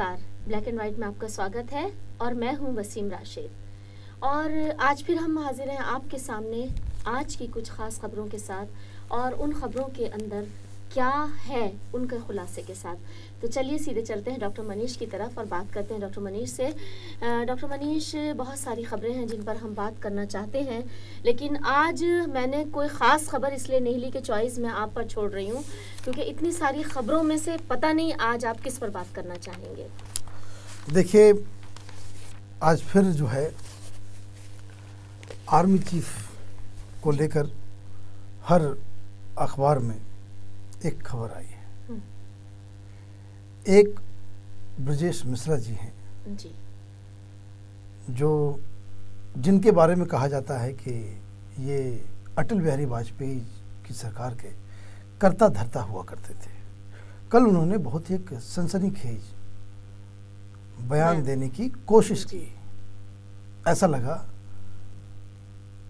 नमस्कार, black and white में आपका स्वागत है और मैं हूं वसीम राशिद। और आज फिर हम हाजिर हैं आपके सामने आज की कुछ ख़ास खबरों के साथ, और उन खबरों के अंदर क्या है उनके खुलासे के साथ। तो चलिए सीधे चलते हैं डॉक्टर मनीष की तरफ और बात करते हैं डॉक्टर मनीष से। डॉक्टर मनीष, बहुत सारी खबरें हैं जिन पर हम बात करना चाहते हैं, लेकिन आज मैंने कोई ख़ास खबर इसलिए नहीं ली कि चॉइस मैं आप पर छोड़ रही हूँ, क्योंकि इतनी सारी खबरों में से पता नहीं आज आप किस पर बात करना चाहेंगे। देखिए, आज फिर जो है आर्मी चीफ को लेकर हर अखबार में एक खबर आई है। एक ब्रजेश मिश्रा जी हैं जी, जो जिनके बारे में कहा जाता है कि ये अटल बिहारी वाजपेयी की सरकार के कर्ता धर्ता हुआ करते थे। कल उन्होंने बहुत ही एक सनसनीखेज बयान देने की कोशिश की। ऐसा लगा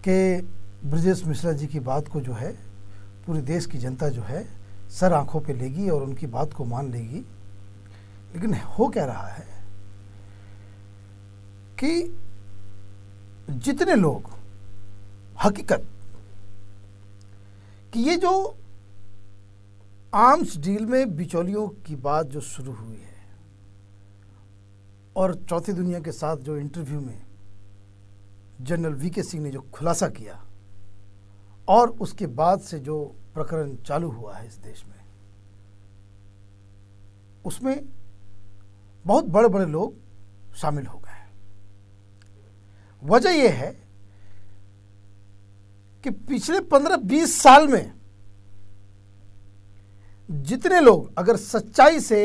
कि ब्रजेश मिश्रा जी की बात को जो है पूरे देश की जनता जो है सर आंखों पे लेगी और उनकी बात को मान लेगी। लेकिन हो क्या रहा है कि जितने लोग हकीकत कि ये जो आर्म्स डील में बिचौलियों की बात जो शुरू हुई है और चौथी दुनिया के साथ जो इंटरव्यू में जनरल वीके सिंह ने जो खुलासा किया और उसके बाद से जो प्रकरण चालू हुआ है इस देश में, उसमें बहुत बड़े बड़े लोग शामिल हो गए हैं। वजह यह है कि पिछले 15-20 साल में जितने लोग अगर सच्चाई से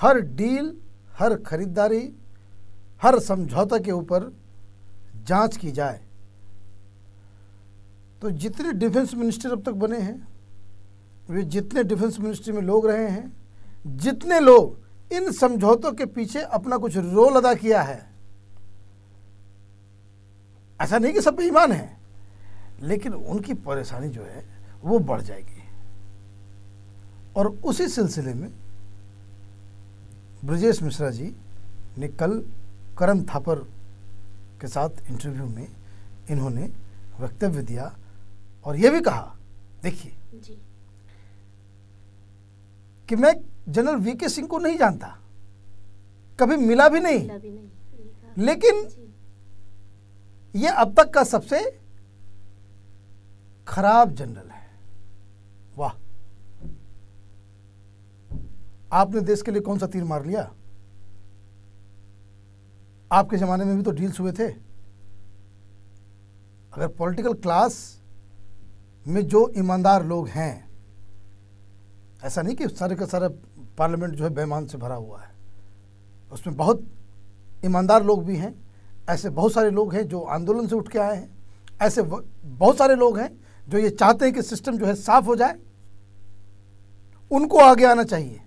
हर डील, हर खरीदारी, हर समझौता के ऊपर जांच की जाए तो जितने डिफेंस मिनिस्टर अब तक बने हैं, वे जितने डिफेंस मिनिस्ट्री में लोग रहे हैं, जितने लोग इन समझौतों के पीछे अपना कुछ रोल अदा किया है, ऐसा नहीं कि सब बेईमान है, लेकिन उनकी परेशानी जो है वो बढ़ जाएगी। और उसी सिलसिले में ब्रजेश मिश्रा जी ने कल करन थापर के साथ इंटरव्यू में इन्होंने वक्तव्य दिया और ये भी कहा, देखिए, कि मैं जनरल वीके सिंह को नहीं जानता, कभी मिला भी नहीं, लेकिन ये अब तक का सबसे खराब जनरल है। वाह, आपने देश के लिए कौन सा तीर मार लिया? आपके ज़माने में भी तो डील्स हुए थे। अगर पॉलिटिकल क्लास में जो ईमानदार लोग हैं, ऐसा नहीं कि सारे का सारा पार्लियामेंट जो है बेईमान से भरा हुआ है, उसमें बहुत ईमानदार लोग भी हैं। ऐसे बहुत सारे लोग हैं जो आंदोलन से उठ के आए हैं, ऐसे बहुत सारे लोग हैं जो ये चाहते हैं कि सिस्टम जो है साफ हो जाए, उनको आगे आना चाहिए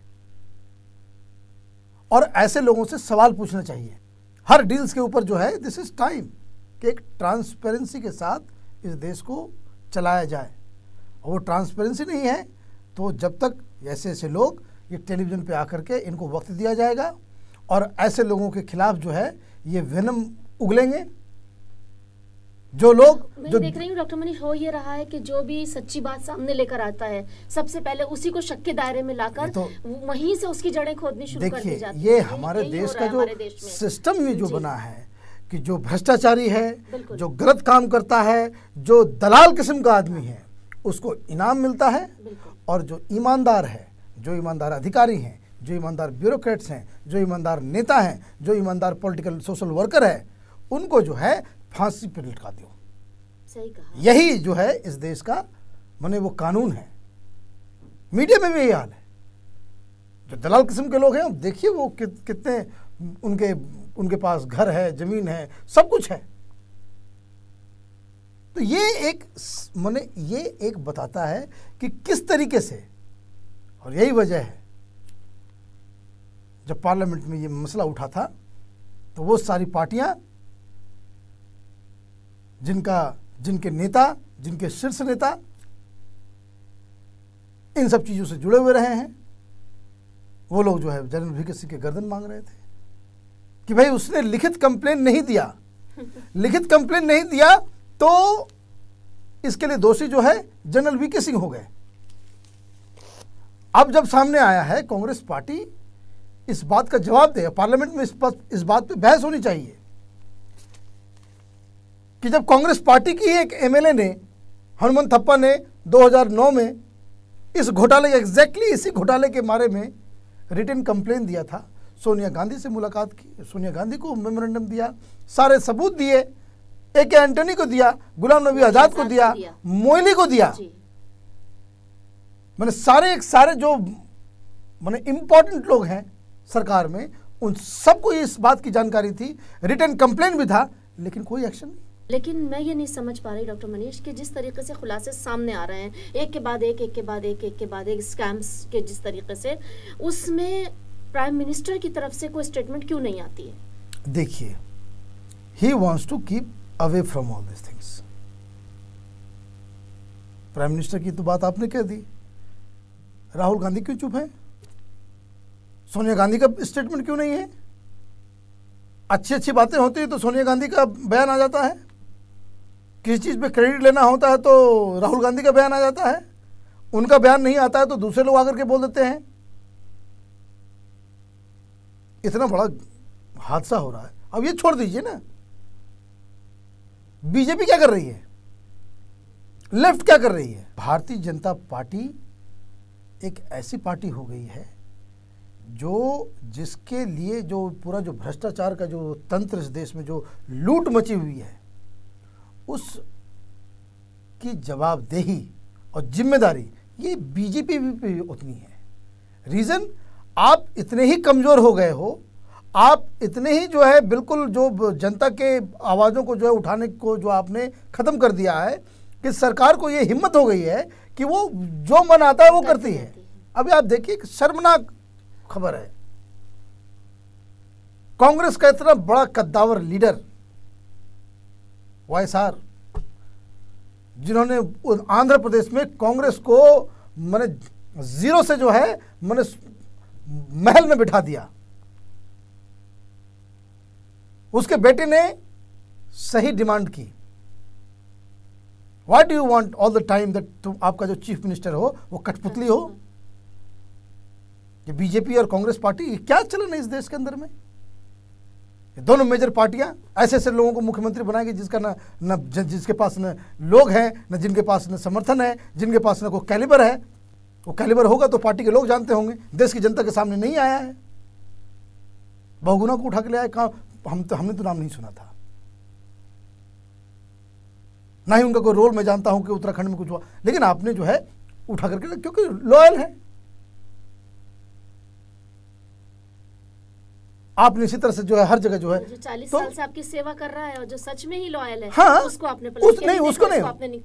और ऐसे लोगों से सवाल पूछना चाहिए हर डील्स के ऊपर जो है। दिस इज़ टाइम कि एक ट्रांसपेरेंसी के साथ इस देश को चलाया जाए, और वो ट्रांसपेरेंसी नहीं है तो जब तक ऐसे ऐसे लोग ये टेलीविज़न पे आकर के इनको वक्त दिया जाएगा और ऐसे लोगों के खिलाफ जो है ये वेनम उगलेंगे। जो लोग मैं देख रही हूँ डॉक्टर मनीष, हो ये रहा है कि जो भी सच्ची बात सामने लेकर आता है सबसे पहले उसी को शक के दायरे में लाकर तो वहीं से उसकी जड़ें खोदनी शुरू कर दी जाती है। ये हमारे देश का जो सिस्टम में जो बना है कि जो भ्रष्टाचारी है, जो गलत काम करता है, जो दलाल किस्म का आदमी है, उसको इनाम मिलता है, और जो ईमानदार है, जो ईमानदार अधिकारी हैं, जो ईमानदार ब्यूरोक्रेट्स हैं, जो ईमानदार नेता हैं, जो ईमानदार पॉलिटिकल सोशल वर्कर है, उनको जो है फांसी पर लटका दो। सही कहा। यही जो है इस देश का माने वो कानून है। मीडिया में भी यही हाल है। जो दलाल किस्म के लोग हैं, देखिए वो कितने उनके पास घर है, जमीन है, सब कुछ है। तो ये एक माने ये एक बताता है कि किस तरीके से, और यही वजह है जब पार्लियामेंट में ये मसला उठा था तो वो सारी पार्टियां जिनके नेता, जिनके शीर्ष नेता इन सब चीज़ों से जुड़े हुए रहे हैं, वो लोग जो है जनरल वीके सिंह के गर्दन मांग रहे थे। कि भाई उसने लिखित कंप्लेन नहीं दिया, लिखित कंप्लेन नहीं दिया तो इसके लिए दोषी जो है जनरल वीके सिंह हो गए। अब जब सामने आया है कांग्रेस पार्टी इस बात का जवाब दे, पार्लियामेंट में इस बात पे बहस होनी चाहिए कि जब कांग्रेस पार्टी की एक एमएलए ने, हनुमत थप्पा ने 2009 में इस घोटाले, एग्जैक्टली इसी घोटाले के बारे में रिटन कंप्लेन दिया था, सोनिया गांधी से मुलाकात की, सोनिया गांधी को मेमोरेंडम दिया, सारे सबूत दिए, ए एंटनी को दिया, गुलाम नबी आजाद को दिया, मोइली को दिया, मैंने सारे जो मैंने इम्पोर्टेंट लोग हैं सरकार में उन सबको इस बात की जानकारी थी, रिटन कंप्लेन भी था, लेकिन कोई एक्शन नहीं। लेकिन मैं ये नहीं समझ पा रही डॉक्टर मनीष कि जिस तरीके से खुलासे सामने आ रहे हैं एक के बाद एक स्कैम्स के, जिस तरीके से उसमें प्राइम मिनिस्टर की तरफ से कोई स्टेटमेंट क्यों नहीं आती है? देखिए, he wants to keep away from all this things. Prime minister की तो बात आपने कह दी, राहुल गांधी क्यों चुप है, सोनिया गांधी का स्टेटमेंट क्यों नहीं है? अच्छी बातें होती है तो सोनिया गांधी का बयान आ जाता है, किसी चीज़ पे क्रेडिट लेना होता है तो राहुल गांधी का बयान आ जाता है, उनका बयान नहीं आता है तो दूसरे लोग आकर के बोल देते हैं। इतना बड़ा हादसा हो रहा है, अब ये छोड़ दीजिए ना, बीजेपी क्या कर रही है, लेफ्ट क्या कर रही है? भारतीय जनता पार्टी एक ऐसी पार्टी हो गई है जो जिसके लिए जो पूरा जो भ्रष्टाचार का जो तंत्र इस देश में जो लूट मची हुई है उस की जवाबदेही और जिम्मेदारी ये बीजेपी भी उतनी है। रीज़न, आप इतने ही कमज़ोर हो गए हो, आप इतने ही जो है बिल्कुल जो जनता के आवाज़ों को जो है उठाने को जो आपने ख़त्म कर दिया है कि सरकार को ये हिम्मत हो गई है कि वो जो मन आता है वो करती है। अभी आप देखिए, शर्मनाक खबर है, कांग्रेस का इतना बड़ा कद्दावर लीडर वाईएसआर, जिन्होंने आंध्र प्रदेश में कांग्रेस को मैंने जीरो से जो है मैंने महल में बिठा दिया, उसके बेटे ने सही डिमांड की, what do you want all the time that तुम आपका जो चीफ मिनिस्टर हो वो कठपुतली हो? ये बीजेपी और कांग्रेस पार्टी क्या चलन है इस देश के अंदर में? ये दोनों मेजर पार्टियां ऐसे लोगों को मुख्यमंत्री बनाएंगे जिसका ना जिसके पास न लोग हैं, न जिनके पास न समर्थन है, जिनके पास न कोई कैलिबर है। वो कैलिबर होगा तो पार्टी के लोग जानते होंगे, देश की जनता के सामने नहीं आया है, बहुगुना को उठा के ले आए। हमने तो नाम नहीं सुना था, ना ही उनका कोई रोल मैं जानता हूं कि उत्तराखंड में कुछ हुआ, लेकिन आपने जो है उठा करके, क्योंकि लॉयल है, आपने इसी तरह से जो है हर जगह जो है जो 40 साल से आपकी सेवा कर रहा है और जो सच में ही लॉयल है, हाँ, उसको आपने उसको नहीं,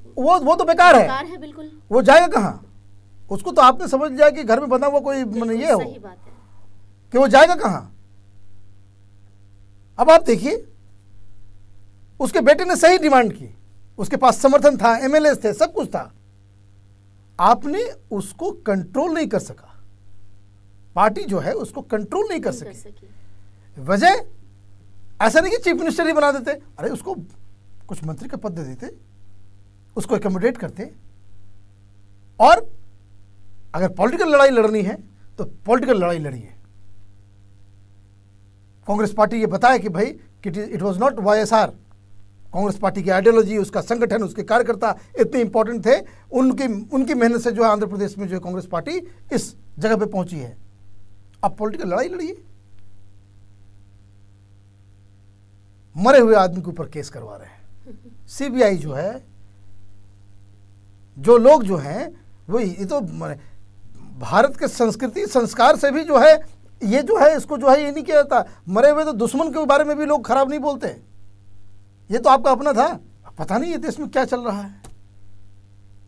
वो तो बेकार है बिल्कुल। वो जाएगा कहाँ? उसको तो आपने समझ लिया कि घर में बना हुआ कोई ये हो कि वो जाएगा कहाँ? अब आप देखिए, उसके बेटे ने सही डिमांड की, उसके पास समर्थन था, एमएलए थे, सब कुछ था, आपने उसको कंट्रोल नहीं कर सका, पार्टी जो है उसको कंट्रोल नहीं कर सकी। वजह ऐसा नहीं कि चीफ मिनिस्टर ही बना देते, अरे उसको कुछ मंत्री का पद दे देते, उसको एकोमोडेट करते, और अगर पॉलिटिकल लड़ाई लड़नी है तो पॉलिटिकल लड़ाई लड़िए। कांग्रेस पार्टी ये बताए कि भाई it was not YSR, Congress party की आइडियोलॉजी, उसका संगठन, उसके कार्यकर्ता इतने इंपॉर्टेंट थे, उनकी मेहनत से जो है आंध्र प्रदेश में जो है कांग्रेस पार्टी इस जगह पर पहुंची है। आप पॉलिटिकल लड़ाई लड़िए, मरे हुए आदमी के ऊपर केस करवा रहे हैं। सीबीआई जो है, जो लोग जो हैं वो ये तो भारत के संस्कृति संस्कार से भी जो है ये जो है इसको जो है ये नहीं किया जाता। मरे हुए तो दुश्मन के बारे में भी लोग खराब नहीं बोलते, ये तो आपका अपना था। पता नहीं ये देश में क्या चल रहा है,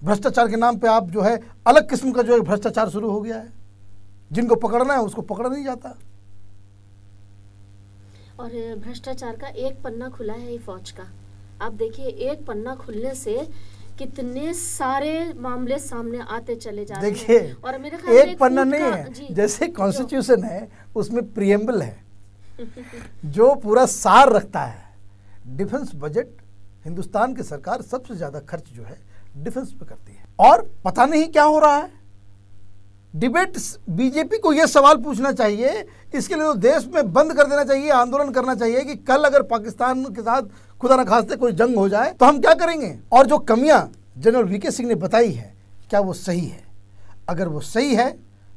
भ्रष्टाचार के नाम पे आप जो है अलग किस्म का जो है भ्रष्टाचार शुरू हो गया है, जिनको पकड़ना है उसको पकड़ा नहीं जाता। और भ्रष्टाचार का एक पन्ना खुला है, ये फौज का, आप देखिए एक पन्ना खुलने से कितने सारे मामले सामने आते चले जा रहे हैं। और मेरे ख्याल में एक पन्ना नहीं है, जैसे कॉन्स्टिट्यूशन है उसमें प्रियम्बल है जो पूरा सार रखता है। डिफेंस बजट हिंदुस्तान की सरकार सबसे ज्यादा खर्च जो है डिफेंस पे करती है और पता नहीं क्या हो रहा है। डिबेट बीजेपी को यह सवाल पूछना चाहिए, इसके लिए तो देश में बंद कर देना चाहिए, आंदोलन करना चाहिए कि कल अगर पाकिस्तान के साथ खुदा न खास्ते कोई जंग हो जाए तो हम क्या करेंगे। और जो कमियां जनरल वीके सिंह ने बताई है क्या वो सही है? अगर वो सही है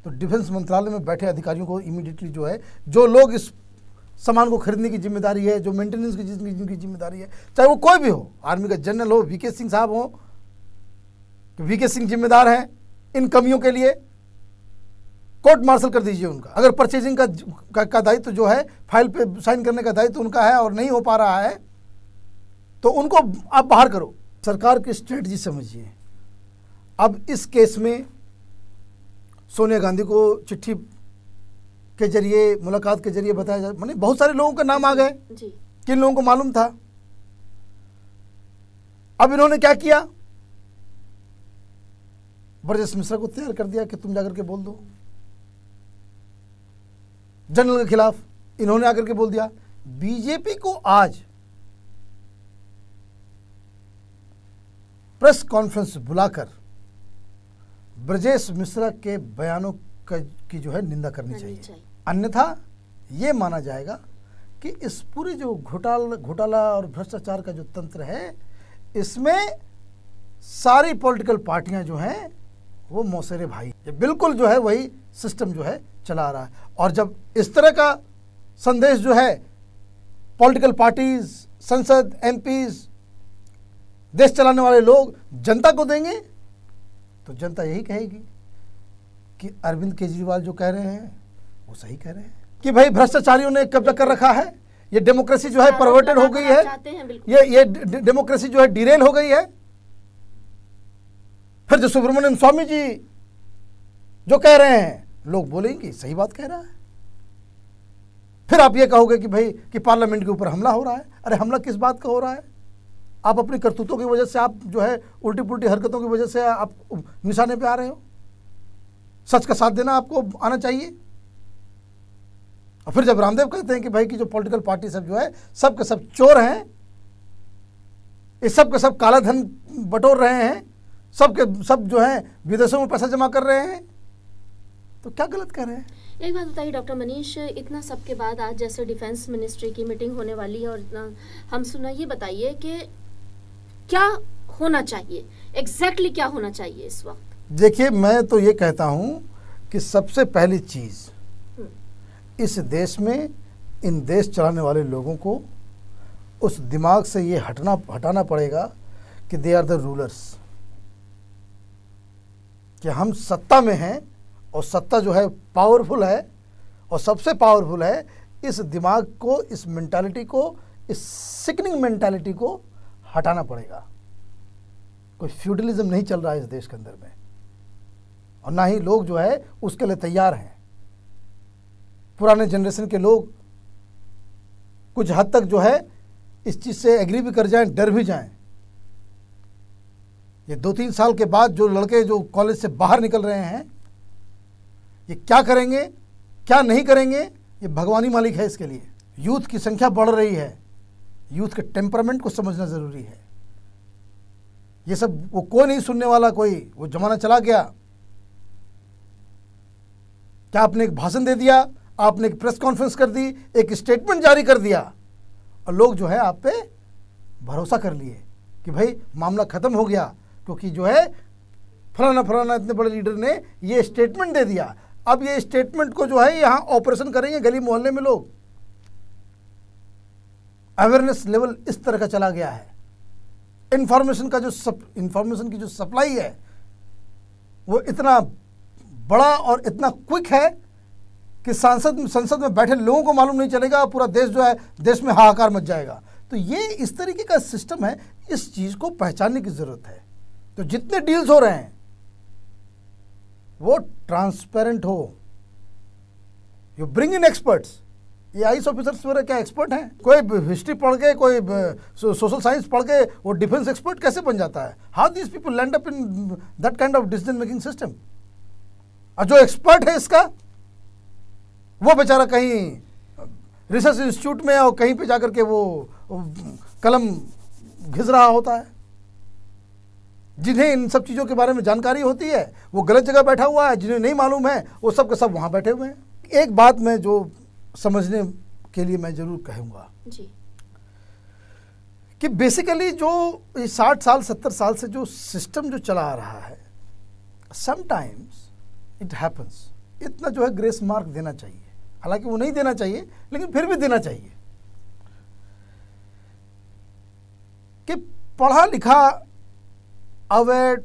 तो डिफेंस मंत्रालय में बैठे अधिकारियों को इमीडिएटली जो है, जो लोग इस सामान को खरीदने की जिम्मेदारी है, जो मेंटेनेंस की जिनकी जिम्मेदारी है, चाहे वो कोई भी हो, आर्मी का जनरल हो, वीके सिंह साहब हो, तो वीके सिंह जिम्मेदार हैं इन कमियों के लिए, कोर्ट मार्शल कर दीजिए उनका। अगर परचेजिंग का दायित्व जो है, फाइल पे साइन करने का दायित्व उनका है और नहीं हो पा रहा है तो उनको आप बाहर करो। सरकार की स्ट्रेटजी समझिए। अब इस केस में सोनिया गांधी को चिट्ठी के जरिए, मुलाकात के जरिए बताया जाए, माने बहुत सारे लोगों का नाम आ गए किन लोगों को मालूम था। अब इन्होंने क्या किया, ब्रजेश मिश्रा को तैयार कर दिया कि तुम जाकर के बोल दो जनरल के खिलाफ, इन्होंने आकर के बोल दिया। बीजेपी को आज प्रेस कॉन्फ्रेंस बुलाकर ब्रजेश मिश्रा के बयानों की जो है निंदा करनी चाहिए, अन्यथा ये माना जाएगा कि इस पूरे जो घोटाला और भ्रष्टाचार का जो तंत्र है, इसमें सारी पॉलिटिकल पार्टियां जो हैं वो मौसेरे भाई, ये बिल्कुल जो है वही सिस्टम जो है चला रहा है। और जब इस तरह का संदेश जो है पॉलिटिकल पार्टीज, संसद, एमपीज, देश चलाने वाले लोग जनता को देंगे तो जनता यही कहेगी कि अरविंद केजरीवाल जो कह रहे हैं वो सही कह रहे हैं कि भाई भ्रष्टाचारियों ने कब्जा कर रखा है, ये डेमोक्रेसी जो है परवर्टेड हो गई है, ये डेमोक्रेसी जो है डिरेल हो गई है। फिर जो सुब्रमण्यम स्वामी जी जो कह रहे हैं लोग बोलेंगे सही बात कह रहा है। फिर आप ये कहोगे कि भाई कि पार्लियामेंट के ऊपर हमला हो रहा है। अरे हमला किस बात का हो रहा है? आप अपनी करतूतों की वजह से, आप जो है उल्टी पुल्टी हरकतों की वजह से आप निशाने पे आ रहे हो। सच का साथ देना आपको आना चाहिए। और फिर जब रामदेव कहते हैं कि भाई कि जो पॉलिटिकल पार्टी सब जो है सब के सब चोर हैं, ये सब के सब काला धन बटोर रहे हैं, सब के सब जो है विदेशों में पैसा जमा कर रहे हैं, तो क्या गलत कर रहे हैं? एक बात बताइए डॉक्टर मनीष, इतना सब के बाद आज जैसे डिफेंस मिनिस्ट्री की मीटिंग होने वाली है और इतना हम सुना, ये बताइए कि क्या होना चाहिए, एग्जैक्टली क्या होना चाहिए इस वक्त? देखिए मैं तो ये कहता हूँ कि सबसे पहली चीज़ इस देश में इन देश चलाने वाले लोगों को उस दिमाग से ये हटाना पड़ेगा कि दे आर द रूलर्स, कि हम सत्ता में हैं और सत्ता जो है पावरफुल है और सबसे पावरफुल है। इस दिमाग को, इस मेंटालिटी को, इस सिकनिंग मेंटालिटी को हटाना पड़ेगा। कोई फ्यूडलिज्म नहीं चल रहा है इस देश के अंदर में और ना ही लोग जो है उसके लिए तैयार हैं। पुराने जनरेशन के लोग कुछ हद तक जो है इस चीज़ से एग्री भी कर जाएं, डर भी जाएं। ये 2-3 साल के बाद जो लड़के जो कॉलेज से बाहर निकल रहे हैं, ये क्या करेंगे क्या नहीं करेंगे ये भगवानी मालिक है। इसके लिए यूथ की संख्या बढ़ रही है, यूथ के टेम्परामेंट को समझना ज़रूरी है। ये सब वो कोई नहीं सुनने वाला, कोई वो जमाना चला गया। क्या आपने एक भाषण दे दिया, आपने एक प्रेस कॉन्फ्रेंस कर दी, एक स्टेटमेंट जारी कर दिया और लोग जो है आप पे भरोसा कर लिए कि भाई मामला ख़त्म हो गया क्योंकि जो है फलाना इतने बड़े लीडर ने ये स्टेटमेंट दे दिया। अब ये स्टेटमेंट को जो है यहाँ ऑपरेशन करेंगे गली मोहल्ले में लोग। अवेयरनेस लेवल इस तरह का चला गया है। इन्फॉर्मेशन की जो सप्लाई है वो इतना बड़ा और इतना क्विक है कि संसद में बैठे लोगों को मालूम नहीं चलेगा, पूरा देश जो है देश में हाहाकार मच जाएगा। तो ये इस तरीके का सिस्टम है, इस चीज़ को पहचानने की ज़रूरत है। तो जितने डील्स हो रहे हैं वो ट्रांसपेरेंट हो। यू ब्रिंग इन एक्सपर्ट्स, ये आईएएस ऑफिसर्स वगैरह क्या एक्सपर्ट हैं? कोई हिस्ट्री पढ़ के, कोई सोशल साइंस पढ़ के वो डिफेंस एक्सपर्ट कैसे बन जाता है? How this people land up in that kind of decision making system. और जो एक्सपर्ट है इसका वो बेचारा कहीं रिसर्च इंस्टीट्यूट में और कहीं पे जाकर के वो कलम घिस रहा होता है। जिन्हें इन सब चीज़ों के बारे में जानकारी होती है वो गलत जगह बैठा हुआ है, जिन्हें नहीं मालूम है वो सब के सब वहाँ बैठे हुए हैं। एक बात मैं जो समझने के लिए मैं ज़रूर कहूँगा कि बेसिकली जो 60 साल 70 साल से जो सिस्टम जो चला आ रहा है, समटाइम्स इट हैपन्स, इतना जो है ग्रेस मार्क देना चाहिए। हालांकि वो नहीं देना चाहिए लेकिन फिर भी देना चाहिए कि पढ़ा लिखा अवेयर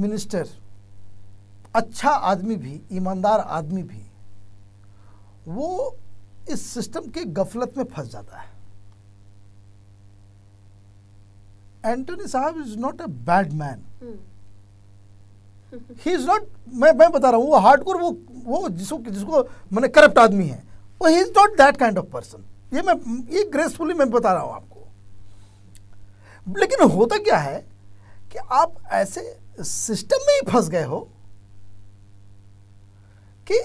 मिनिस्टर, अच्छा आदमी भी, ईमानदार आदमी भी वो इस सिस्टम के गफलत में फंस जाता है। एंटनी साहब is not a bad man, he is not, मैं बता रहा हूँ वो हार्डकोर वो जिसको मैंने करप्ट आदमी है वो, he is not that kind of person. ये ग्रेसफुली मैं बता रहा हूँ आपको। लेकिन होता क्या है कि आप ऐसे सिस्टम में ही फंस गए हो कि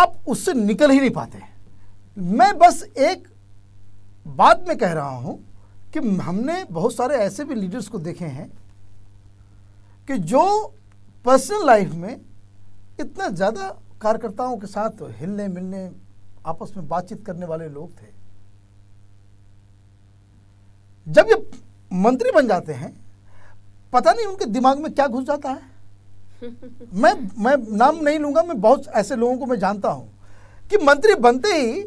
आप उससे निकल ही नहीं पाते। मैं बस एक बात में कह रहा हूँ कि हमने बहुत सारे ऐसे भी लीडर्स को देखे हैं कि जो पर्सनल लाइफ में इतना ज़्यादा कार्यकर्ताओं के साथ हिलने मिलने, आपस में बातचीत करने वाले लोग थे, जब ये मंत्री बन जाते हैं पता नहीं उनके दिमाग में क्या घुस जाता है। मैं नाम नहीं लूँगा, मैं बहुत ऐसे लोगों को मैं जानता हूँ कि मंत्री बनते ही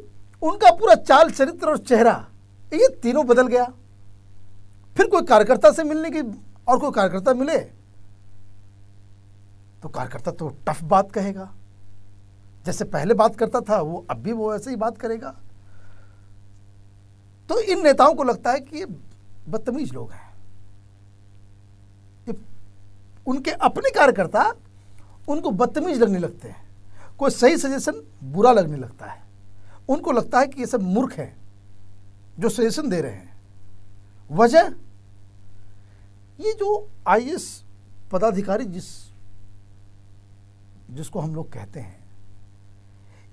उनका पूरा चाल चरित्र और चेहरा ये तीनों बदल गया। फिर कोई कार्यकर्ता से मिलने की, और कोई कार्यकर्ता मिले तो कार्यकर्ता तो टफ बात कहेगा, जैसे पहले बात करता था वो अब भी वो ऐसे ही बात करेगा। तो इन नेताओं को लगता है कि ये बदतमीज लोग हैं, उनके अपने कार्यकर्ता उनको बदतमीज लगने लगते हैं, कोई सही सजेशन बुरा लगने लगता है, उनको लगता है कि ये सब मूर्ख हैं जो सजेशन दे रहे हैं। वजह ये जो आईएएस पदाधिकारी जिसको हम लोग कहते हैं,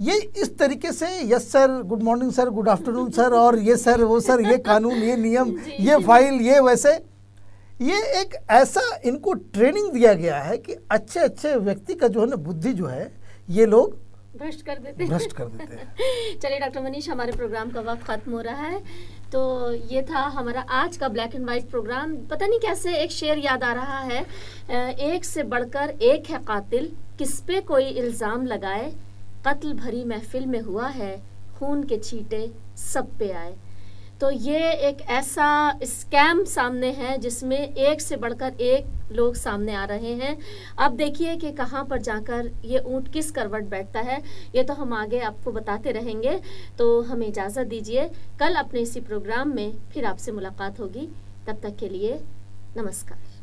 ये इस तरीके से yes sir, good morning sir, good afternoon sir, और ये सर वो सर, ये कानून, ये नियम, ये फाइल, ये वैसे, ये एक ऐसा इनको ट्रेनिंग दिया गया है कि अच्छे अच्छे व्यक्ति का जो है ना बुद्धि जो है ये लोग भ्रष्ट कर देते हैं। चलिए डॉक्टर मनीष, हमारे प्रोग्राम का वक्त खत्म हो रहा है, तो ये था हमारा आज का ब्लैक एंड वाइट प्रोग्राम। पता नहीं कैसे एक शेर याद आ रहा है, एक से बढ़कर एक है कातिल, किस पे कोई इल्ज़ाम लगाए, कत्ल भरी महफिल में हुआ है, खून के छींटे सब पे आए। तो ये एक ऐसा स्कैम सामने है जिसमें एक से बढ़कर एक लोग सामने आ रहे हैं। अब देखिए कि कहाँ पर जाकर ये ऊँट किस करवट बैठता है, ये तो हम आगे आपको बताते रहेंगे। तो हमें इजाज़त दीजिए, कल अपने इसी प्रोग्राम में फिर आपसे मुलाकात होगी। तब तक के लिए नमस्कार।